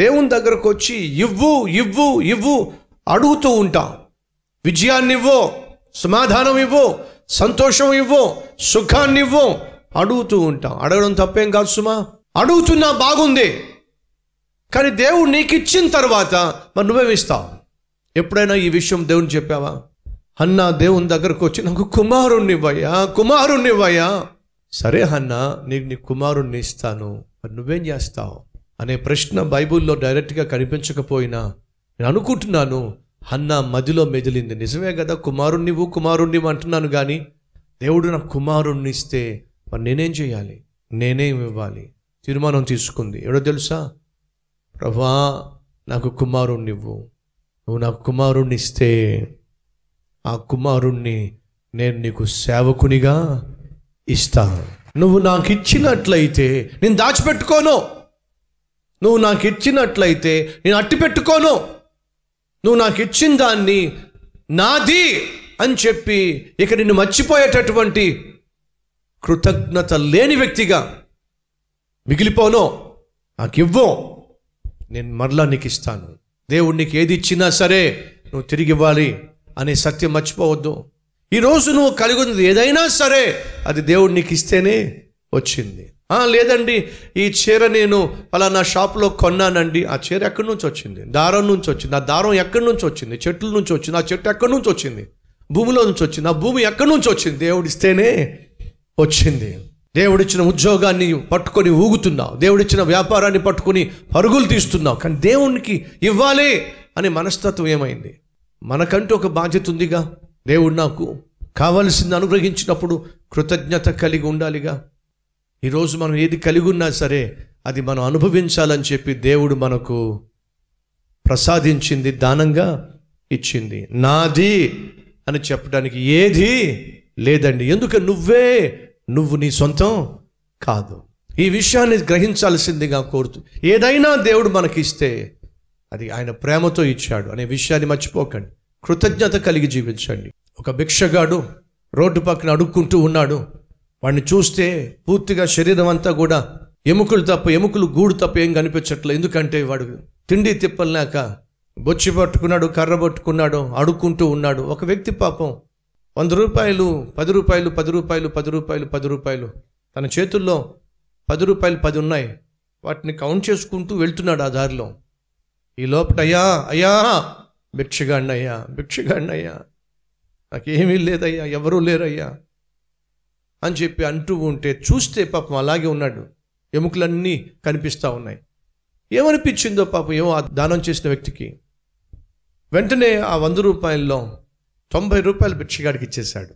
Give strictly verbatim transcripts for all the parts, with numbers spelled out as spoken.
దేవుని దగ్గరకు వచ్చి ఇవ్వు ఇవ్వు ఇవ్వు అడుగుతూ ఉంటాం. విజయాన్ని ఇవ్వు, సమాధానం ఇవ్వు, సంతోషం ఇవ్వు, సుఖాన్ని ఇవ్వు అడుగుతూ ఉంటాం. అడగడం తప్పేం కాదు సుమా, అడుగుతున్నా బాగుంది. కానీ దేవుడు నీకు ఇచ్చిన తర్వాత మరి నువ్వేమిస్తావు? ఎప్పుడైనా ఈ విషయం దేవుని చెప్పావా? హన్నా దేవుని దగ్గరకు వచ్చి నాకు కుమారుణ్ణివ్వయ్యా, కుమారుణ్ణివ్వయ్యా. సరే హన్నా, నీకు నీ కుమారుణ్ణి ఇస్తాను, మరి నువ్వేం చేస్తావు అనే ప్రశ్న బైబుల్లో డైరెక్ట్గా కనిపించకపోయినా నేను అనుకుంటున్నాను హన్నా మదిలో మెదిలింది. నిజమే కదా, కుమారుణ్ణివ్వు కుమారుణ్ణివ్వు అంటున్నాను, కానీ దేవుడు నాకు కుమారుణ్ణి ఇస్తే మరి నేనేం చేయాలి, నేనేం ఇవ్వాలి? తీర్మానం తీసుకుంది. ఎవడో తెలుసా, ప్రభా నాకు కుమారుణ్ణివ్వు, నువ్వు నాకు కుమారుణ్ణి ఇస్తే ఆ కుమారుణ్ణి నేను నీకు సేవకునిగా ఇస్తాను. నువ్వు నాకు ఇచ్చినట్లయితే నేను దాచిపెట్టుకోను, నువ్వు నాకు ఇచ్చినట్లయితే నేను అట్టి పెట్టుకోను, నువ్వు నాకు ఇచ్చిన దాన్ని నాది అని చెప్పి ఇక నిన్ను మర్చిపోయేటటువంటి కృతజ్ఞత లేని వ్యక్తిగా మిగిలిపోను. నాకు ఇవ్వు, నేను మరలా నీకు ఇస్తాను. దేవుడు నీకు ఏది ఇచ్చినా సరే నువ్వు తిరిగి ఇవ్వాలి అనే సత్యం మర్చిపోవద్దు. ఈరోజు నువ్వు కలిగి ఉన్నది ఏదైనా సరే అది దేవుడు నీకు ఇస్తేనే వచ్చింది. లేదండి ఈ చీర నేను ఫలానా షాప్లో కొన్నానండి, ఆ చీర ఎక్కడి నుంచి వచ్చింది? దారం నుంచి వచ్చింది. ఆ దారం ఎక్కడి నుంచి వచ్చింది? చెట్ల నుంచి వచ్చింది. ఆ చెట్టు ఎక్కడి నుంచి వచ్చింది? భూమిలో నుంచి వచ్చింది. ఆ భూమి ఎక్కడి నుంచి వచ్చింది? దేవుడిస్తేనే వచ్చింది. దేవుడిచ్చిన ఉద్యోగాన్ని పట్టుకొని ఊగుతున్నావు, దేవుడిచ్చిన వ్యాపారాన్ని పట్టుకొని పరుగులు తీస్తున్నావు, కానీ దేవునికి ఇవ్వాలి అనే మనస్తత్వం ఏమైంది? మనకంటూ ఒక బాధ్యత ఉందిగా, దేవుడు నాకు కావలసింది అనుగ్రహించినప్పుడు కృతజ్ఞత కలిగి ఉండాలిగా. ఈరోజు మనం ఏది కలిగి ఉన్నా సరే అది మనం అనుభవించాలని చెప్పి దేవుడు మనకు ప్రసాదించింది, దానంగా ఇచ్చింది. నాది అని చెప్పడానికి ఏది లేదండి. ఎందుకు? నువ్వే, నువ్వు నీ సొంతం కాదు. ఈ విషయాన్ని గ్రహించాల్సిందిగా కోరుతూ ఏదైనా దేవుడు మనకి ఇస్తే అది ఆయన ప్రేమతో ఇచ్చాడు అనే విషయాన్ని మర్చిపోకండి. కృతజ్ఞత కలిగి జీవించండి. ఒక భిక్షగాడు రోడ్డు పక్కన అడుక్కుంటూ ఉన్నాడు. వాడిని చూస్తే పూర్తిగా శరీరం అంతా కూడా ఎముకలు తప్ప, ఎముకలు గూడు తప్ప ఏం కనిపించట్లేదు. ఎందుకంటే వాడు తిండి తిప్పలేక బొచ్చి పట్టుకున్నాడు, కర్ర పట్టుకున్నాడు, అడుక్కుంటూ ఉన్నాడు. ఒక వ్యక్తి పాపం వంద రూపాయలు పది రూపాయలు పది రూపాయలు పది రూపాయలు పది రూపాయలు తన చేతుల్లో పది రూపాయలు పది ఉన్నాయి. వాటిని కౌంట్ చేసుకుంటూ వెళ్తున్నాడు ఆ దారిలో. ఈ లోపట అయ్యా అయ్యా భిక్షగాడినయ్యా భిక్షగాడినయ్యా నాకేమీ లేదయ్యా, ఎవరూ లేరయ్యా అని చెప్పి అంటూ ఉంటే చూస్తే పాపం అలాగే ఉన్నాడు, ఎముకలన్నీ కనిపిస్తూ ఉన్నాయి. ఏమనిపించిందో పాపం ఏమో ఆ దానం చేసిన వ్యక్తికి. వెంటనే ఆ వంద రూపాయల్లో తొంభై రూపాయలు భిక్షగాడికి ఇచ్చేశాడు,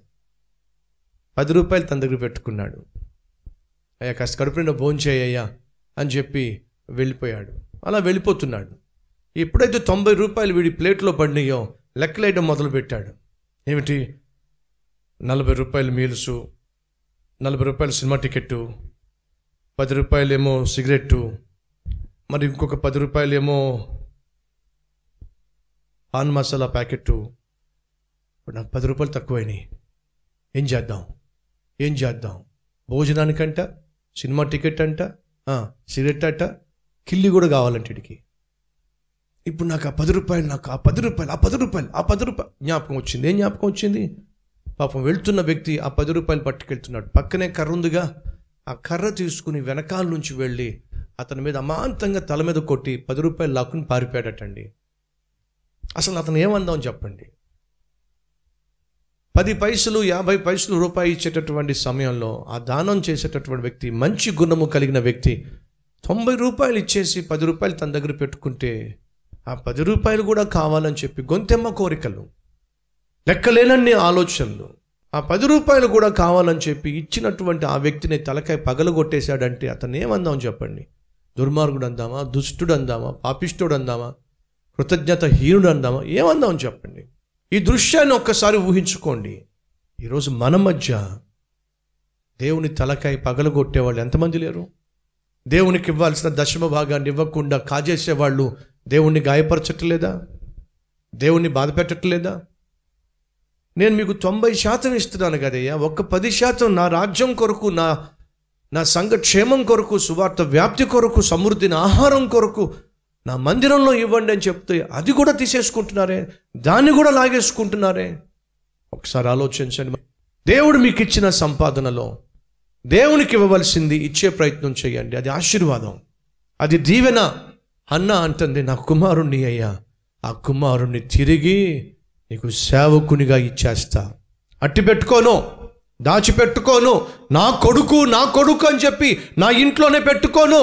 పది రూపాయలు తన దగ్గర పెట్టుకున్నాడు. అయ్యా కాస్త కడుపున భోంచేయ్యా అని చెప్పి వెళ్ళిపోయాడు. అలా వెళ్ళిపోతున్నాడు. ఎప్పుడైతే తొంభై రూపాయలు వీడి ప్లేట్లో పడినాయో లెక్కలేయడం మొదలుపెట్టాడు. ఏమిటి, నలభై రూపాయలు మీల్సు, నలభై రూపాయలు సినిమా టికెట్టు, పది రూపాయలేమో సిగరెట్టు, మరి ఇంకొక పది రూపాయలేమో పాన్ మసాలా ప్యాకెట్టు. ఇప్పుడు నాకు పది రూపాయలు తక్కువైనాయి, ఏం చేద్దాం ఏం చేద్దాం? భోజనానికంట, సినిమా టికెట్ అంట, సిగరెట్ అట, కిల్లి కూడా కావాలంటే ఇడికి. ఇప్పుడు నాకు ఆ పది రూపాయలు నాకు ఆ పది రూపాయలు ఆ పది రూపాయలు ఆ పది రూపాయలు జ్ఞాపకం వచ్చింది. ఏం జ్ఞాపకం వచ్చింది? పాపం వెళ్తున్న వ్యక్తి ఆ పది రూపాయలు పట్టుకెళ్తున్నాడు. పక్కనే కర్ర ఉందిగా, ఆ కర్ర తీసుకుని వెనకాల నుంచి వెళ్ళి అతని మీద అమాంతంగా తల మీద కొట్టి పది రూపాయలు లాక్కుని పారిపోయాడటండి. అసలు అతను ఏమందామని చెప్పండి? పది పైసలు యాభై పైసలు రూపాయి ఇచ్చేటటువంటి సమయంలో ఆ దానం చేసేటటువంటి వ్యక్తి, మంచి గుణము కలిగిన వ్యక్తి, తొంభై రూపాయలు ఇచ్చేసి పది రూపాయలు తన దగ్గర పెట్టుకుంటే ఆ పది రూపాయలు కూడా కావాలని చెప్పి గొంతెమ్మ కోరికలు, లెక్కలేనన్ని ఆలోచనలు, ఆ పది రూపాయలు కూడా కావాలని చెప్పి ఇచ్చినటువంటి ఆ వ్యక్తిని తలకాయ పగలగొట్టేశాడంటే అతను ఏమందాం చెప్పండి? దుర్మార్గుడు అందామా, దుష్టుడు అందామా, పాపిష్ఠుడు అందామా, కృతజ్ఞత హీనుడు అందామా, ఏమందాం చెప్పండి? ఈ దృశ్యాన్ని ఒక్కసారి ఊహించుకోండి. ఈరోజు మన మధ్య దేవుని తలకాయ పగలగొట్టేవాళ్ళు ఎంతమంది లేరు? దేవునికి ఇవ్వాల్సిన దశమ భాగాన్ని ఇవ్వకుండా కాజేసేవాళ్ళు దేవుణ్ణి గాయపరచట్లేదా? దేవుణ్ణి బాధ పెట్టట్లేదా? నేను మీకు తొంభై శాతం ఇస్తున్నాను కదయ్యా, ఒక్క పది శాతం నా రాజ్యం కొరకు, నా నా సంఘ క్షేమం కొరకు, సువార్త వ్యాప్తి కొరకు, సమృద్ధిని ఆహారం కొరకు నా మందిరంలో ఇవ్వండి అని చెప్తే అది కూడా తీసేసుకుంటున్నారే, దాన్ని కూడా లాగేసుకుంటున్నారే. ఒకసారి ఆలోచించండి. దేవుడు మీకు ఇచ్చిన సంపాదనలో దేవునికి ఇవ్వవలసింది ఇచ్చే ప్రయత్నం చేయండి. అది ఆశీర్వాదం, అది దీవెన. అన్న అంటుంది, నా కుమారుణ్ణి అయ్యా, ఆ కుమారుణ్ణి తిరిగి నీకు సేవకునిగా ఇచ్చేస్తా, అట్టి పెట్టుకోను, దాచిపెట్టుకోను, నా కొడుకు నా కొడుకు అని చెప్పి నా ఇంట్లోనే పెట్టుకోను,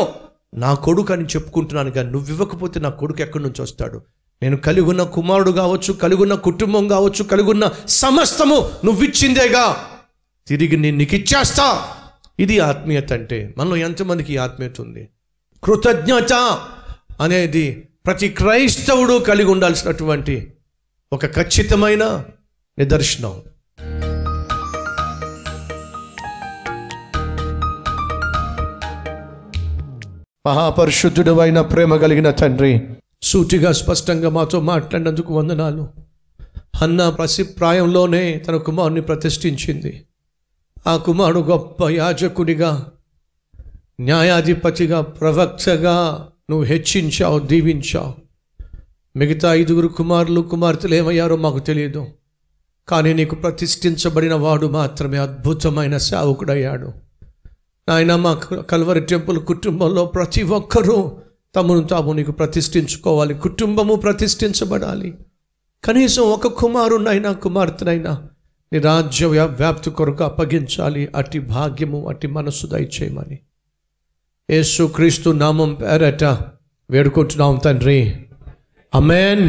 నా కొడుకు అని చెప్పుకుంటున్నాను. కానీ నువ్వు ఇవ్వకపోతే నా కొడుకు ఎక్కడి నుంచి వస్తాడు? నేను కలిగి ఉన్న కుమారుడు కావచ్చు, కలిగి ఉన్న కుటుంబం కావచ్చు, కలిగి ఉన్న సమస్తము నువ్విచ్చిందేగా, తిరిగి నేను నీకు ఇచ్చేస్తా. ఇది ఆత్మీయత అంటే. మనలో ఎంతమందికి ఈ ఆత్మీయత ఉంది? కృతజ్ఞత అనేది ప్రతి క్రైస్తవుడు కలిగి ఉండాల్సినటువంటి ఒక ఖచ్చితమైన నిదర్శనం. మహాపరిశుద్ధుడు అయిన ప్రేమ కలిగిన తండ్రి, సూటిగా స్పష్టంగా మాతో మాట్లాడినందుకు వందనాలు. అన్న పసిప్రాయంలోనే తన కుమారుని ప్రతిష్ఠించింది. ఆ కుమారుడు గొప్ప యాజకుడిగా, న్యాయాధిపతిగా, ప్రవక్తగా నువ్వు హెచ్చించావు, దీవించావు. మిగతా ఐదుగురు కుమారులు కుమార్తెలు ఏమయ్యారో మాకు తెలియదు, కానీ నీకు ప్రతిష్ఠించబడిన వాడు మాత్రమే అద్భుతమైన సేవకుడయ్యాడు. ఆయన మా కల్వరి టెంపుల్ కుటుంబంలో ప్రతి ఒక్కరూ తమను తాము నీకు ప్రతిష్ఠించుకోవాలి, కుటుంబము ప్రతిష్ఠించబడాలి. కనీసం ఒక కుమారునైనా కుమార్తెనైనా నీ రాజ్య వ్యాప్తి కొరకు అప్పగించాలి. అట్టి భాగ్యము, అట్టి మనస్సు దయచేయమని యేసుక్రీస్తు నామం పేరట వేడుకుంటున్నాం తండ్రి. ఆమేన్.